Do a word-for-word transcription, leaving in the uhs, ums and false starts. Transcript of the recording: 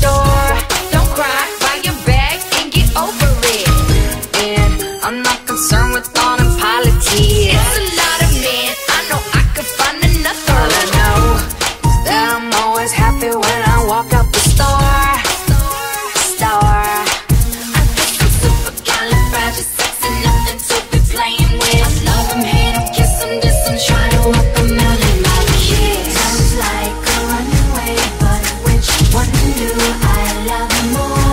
door. Don't cry, buy your bags and get over it. And I'm not concerned with all them politics. It's a lot of men, I know I could find another. All I know is that I'm always happy when I walk out the store. Store. I think I'm supercalifragilisticexpialidocious, nothing to be playing with. I love them, hate them, kiss them, diss them, try to walk them out in my kids. Sounds like a runaway, but which one do I love more?